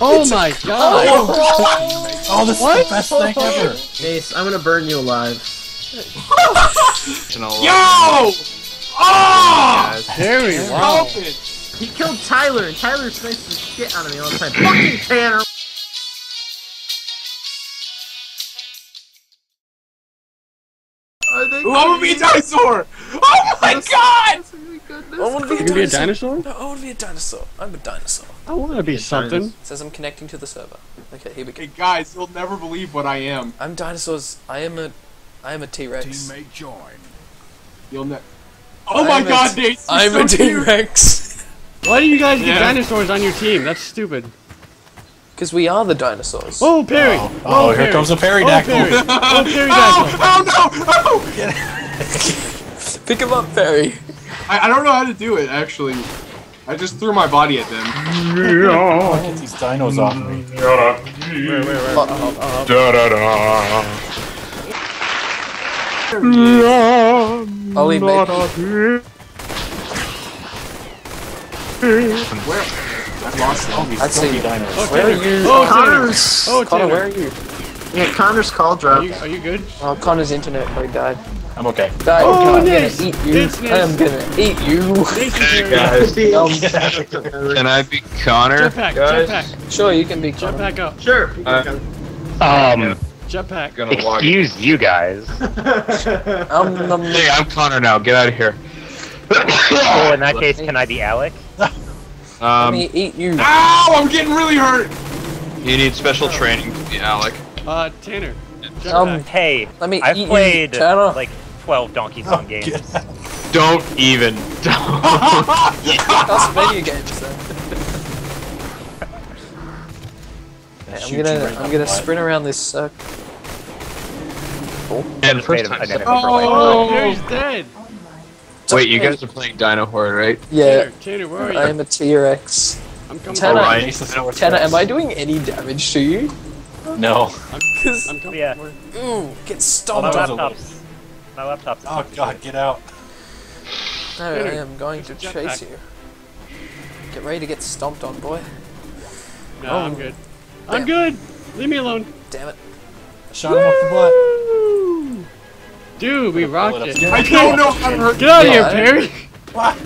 Oh my god! Oh, this is the best thing ever! Ace, I'm gonna burn you alive. Yo! Oh! There he was. He killed Tyler, and Tyler sliced the shit out of me all the time. Fucking Tanner! Ooh, I wanna be a dinosaur! Oh my god! I wanna be a dinosaur. You be a dinosaur? No, I wanna be a dinosaur. I'm a dinosaur. I wanna be something. It says I'm connecting to the server. Okay, here we go. Hey guys, you'll never believe what I am. I'm dinosaurs. I am a T-Rex. Teammate join. You'll never. Oh my god, Nate! I'm a T-Rex. Why do you guys get dinosaurs on your team? That's stupid. Because we are the dinosaurs. Oh, Perry! Oh, oh here comes a Perrydactyl. Oh, Perrydactyl. Oh, no! Oh! Pick him up, Perry. I don't know how to do it, actually. I just threw my body at them. I get these dinos off me. Where? I lost all these dinos. Okay. Where are you? Oh, Connor's! Oh, Connor, where are you? Yeah, Connor's call dropped. Are you good? Oh, Connor's internet probably died. I'm okay. Died. Oh, I'm nice. Gonna eat you. Nice. I'm gonna eat you. Hey, guys. Can I be Connor? Jetpack, jetpack. Sure, you can be Connor. Jetpack up. Sure. Jetpack. Gonna walk. Excuse you guys. Hey, I'm Connor now. Get out of here. Oh, in that case, can I be Alec? Let me eat you. Ow! I'm getting really hurt! You need special training to be Alec. Tanner. Hey, I've played like 12 Donkey Kong games. Don't even. That's video games, then. I'm gonna sprint around this suck. Cool. And oh, Perry's dead! Wait, you guys are playing Dino Horde, right? Yeah. Tanner, where are you? I am a T-Rex. I'm coming. Tanner, am I doing any damage to you? No. I'm coming. Yeah. Ooh, get stomped. Oh, my laptop's oh god, get out. No, I am going to chase you. Get ready to get stomped on, boy. No, I'm good. Damn. I'm good! Leave me alone. Damn it. I shot him off the butt. Dude, we rocked it. I don't know how to hurt. Get out of here, Perry! What?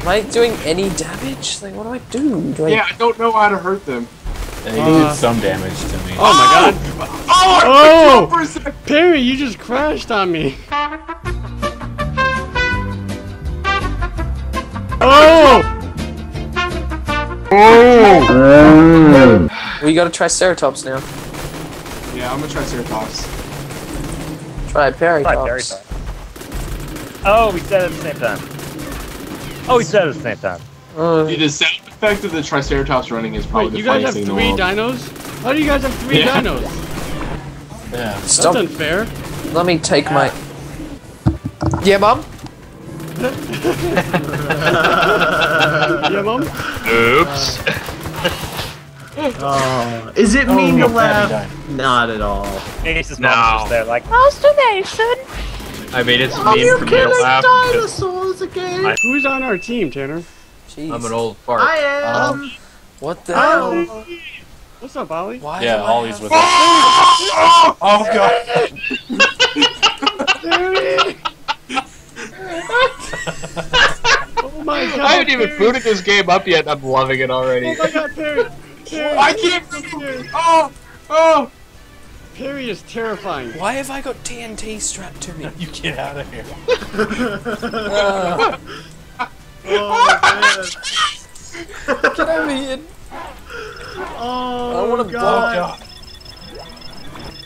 Am I doing any damage? Like, what do I do? I don't know how to hurt them. They did some damage to me. Oh, my god! Oh! Perry, you just crashed on me! Oh! We gotta try Ceratops now. Yeah, I'm gonna try Ceratops. Try Peritops. Oh, we said it at the same time. Dude, the sound effect of the Triceratops running is probably the funniest thing in the world. You guys have three dinos? How do you guys have three dinos? Yeah. That's unfair. Let me take my... Yeah, Mom? Yeah, Mom? Oops. Oh, is it mean to laugh? Not at all. Ace's mom's just there like, masturbation! I mean, it's mean for me to laugh. Are you killing dinosaurs again? Who's on our team, Tanner? Jeez. I'm an old fart. I am! What the hell? What's up, Ollie? Why Ollie's with us. Oh, oh god! Oh my god! I haven't even booted this game up yet, I'm loving it already. Oh my god, Perry! Perry, I can't move! Oh! Oh! Perry is terrifying. Why have I got TNT strapped to me? You get out of here. Oh, man. Get over here. Oh, I want to blow up.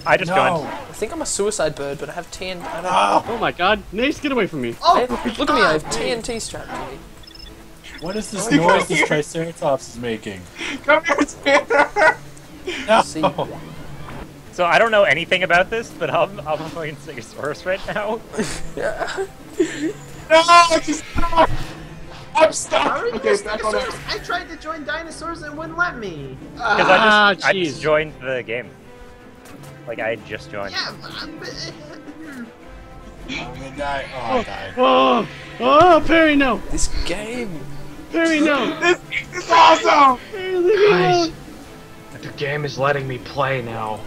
I just got. I think I'm a suicide bird, but I have TNT. I don't know. Oh my god. Nace, get away from me. Oh, look at me, I have TNT strapped to me. What is this noise this Triceratops is making? Come here, Tanner! No! So I don't know anything about this, but I'm playing Stegosaurus right now. Yeah. No! Just stop! I'm stuck! Okay, back on it. I tried to join dinosaurs and it wouldn't let me! Because I just joined the game. Like, I had just joined. Yeah, I'm gonna die. Oh, I died. Oh, oh, Perry, no! This game! Perry, no! This is awesome! Perry, leave me alone! game is letting me play now.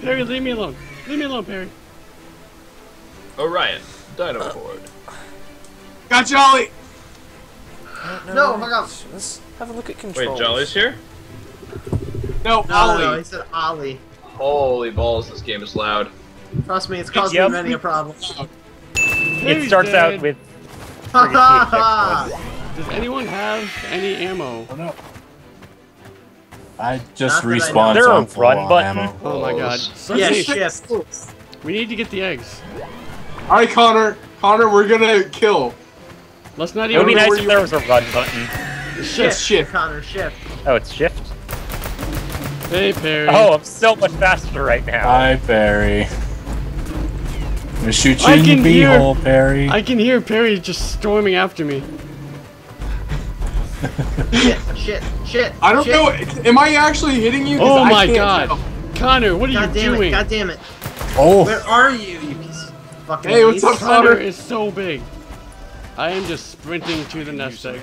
Perry, leave me alone. Leave me alone, Perry. Orion, Dino Horde. Got Jolly! No, my God. Let's have a look at controls. Wait, Jolly's here? No, Ollie. No, he said Ollie. Holy balls, this game is loud. Trust me, it's caused me many a problem. It starts out with... Does anyone have any ammo? Oh, no. I just respawned. There a run button. Ammo. Oh my God. Yes, yes. We need to get the eggs. All right, Connor. Connor, we're gonna kill. Let's not even. It would be nice if there was a run button. Shift, Connor. Shift. Oh, it's shift. Hey, Perry. Oh, I'm so much faster right now. Hi, Perry. I'm gonna shoot you in the beehole, Perry. I can hear Perry just storming after me. Shit. I don't know. Am I actually hitting you? Oh my God. Connor, what are you doing? God damn it. Oh. Where are you, you piece of fucking Hey, what's up, Connor? Is so big. I am just sprinting to the nest egg.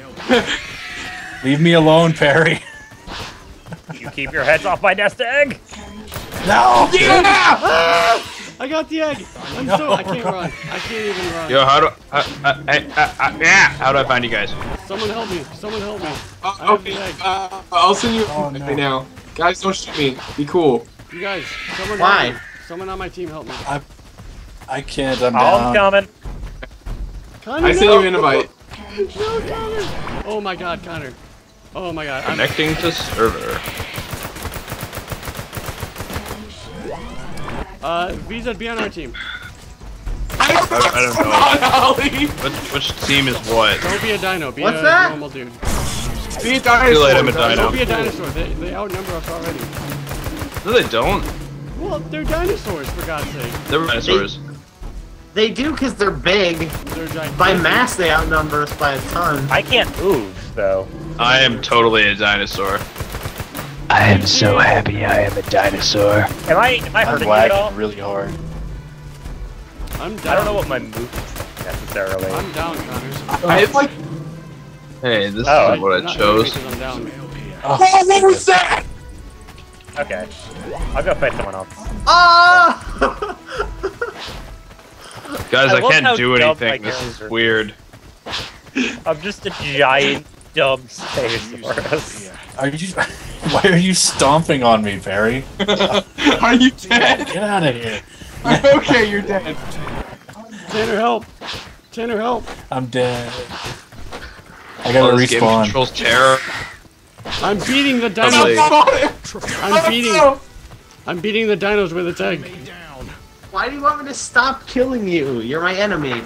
Leave me alone, Perry. You keep your heads off my nest egg. No. Yeah! I got the egg. I can't run. I can't even run. Yo, how do how do I find you guys? Someone help me. Someone help me. Okay. I'll send you right now. Guys, don't shoot me. Be cool. You guys. Someone help me. Someone on my team help me. I can't. I'm down. I'm coming. Connor, I sent you an invite. No, Connor. Oh my God, Connor. Oh my God. Connecting to server. Visa, be on our team. I don't know. Which team is what? Don't be a dino. Be a normal dude. Be a dinosaur. Too late, I'm a dino. Don't be a dinosaur. They outnumber us already. No, they don't. Well, they're dinosaurs, for God's sake. They're dinosaurs. They do because they're big. They're gigantic. By mass, they outnumber us by a ton. I can't move, though. I am totally a dinosaur. I am so happy I am a dinosaur. Am I hurting you at all? I'm really hard. I'm down. I don't know what my move is necessarily. I'm down, Connors. Hey, this is what I chose. I'm down. Oh, what was that? Okay. I'll go fight someone else. Ah! Guys, I can't do anything. This is weird. I'm just a giant dumb Stegosaurus. Are you... Why are you stomping on me, Perry? Are you dead? Get out of here. Okay, you're dead. Tanner, help. Tanner, help. I'm dead. I gotta respawn. Game controls terror. I'm beating the dinos. I'm beating the dinos with a tank. Why do you want me to stop killing you? You're my enemy.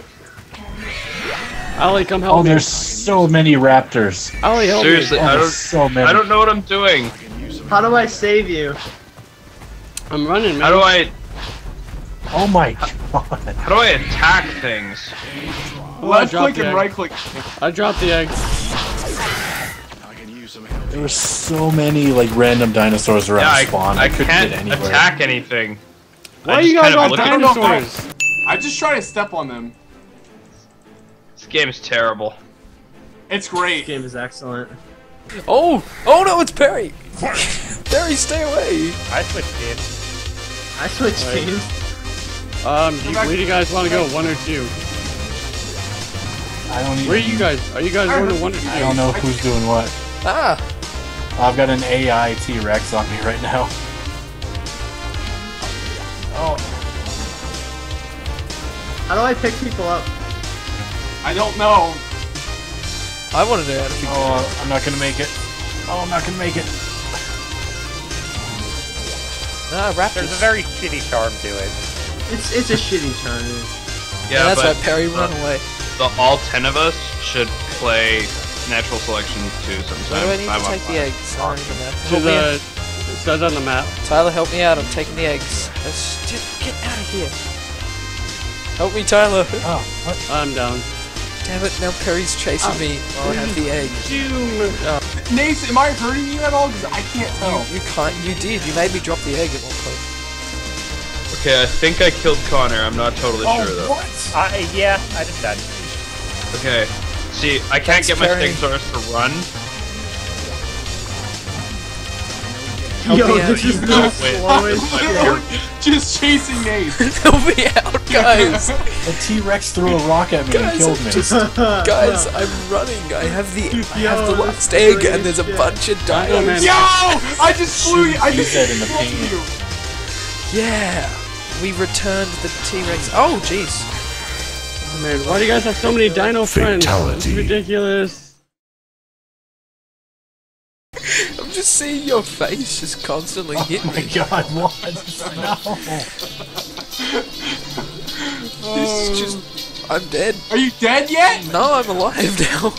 Ollie, come help me. Oh, there's so many raptors. Ollie, help me. Seriously, I don't know what I'm doing. How do I save you? I'm running, man. How do I... Oh my God. How do I attack things? Oh, left click and right click. I dropped the egg. There were so many, like, random dinosaurs around spawn. I couldn't get anywhere. Attack anything. Why are you guys all dinosaurs? I just try to step on them. This game is terrible. It's great. This game is excellent. Oh no, it's Perry. Perry, stay away. I switched teams. Where do you guys want to go? One or two? I don't even. Where are you guys? Are you guys going to one or two? I don't know who's doing what. I've got an AI T-Rex on me right now. Oh. How do I pick people up? I don't know. I wanted to add a few. Oh, I'm not gonna make it. Raptors. There's a very shitty charm to it. It's a shitty charm. Yeah, that's why Perry run away. All 10 of us should play Natural Selection 2 sometime. Why do I need to take the eggs? It says on the map. Tyler, help me out. I'm taking the eggs. Let's just get out of here. Help me, Tyler. Oh, what? I'm down. Damn it, now Perry's chasing me. Oh, I have the egg. Nathan, am I hurting you at all? Because I can't tell. You can't. You did. You made me drop the egg at one point. Okay, I think I killed Connor. I'm not totally sure, though. What? Yeah, I did that. Okay. See, I can't get my Stegosaurus to run. Just chasing Nate. Help me out, guys. A T-Rex threw a rock at me and killed me. Guys, I'm running. I have the last egg, and there's a bunch of dinos. Yo! I just flew you. I just flew you. Yeah. We returned the T-Rex. Oh, jeez. Oh, man, why do you guys have so many dino friends? It's ridiculous. I'm just seeing your face just constantly hit me. Oh my god, what? No. This is just... I'm dead. Are you dead yet? No, I'm alive now.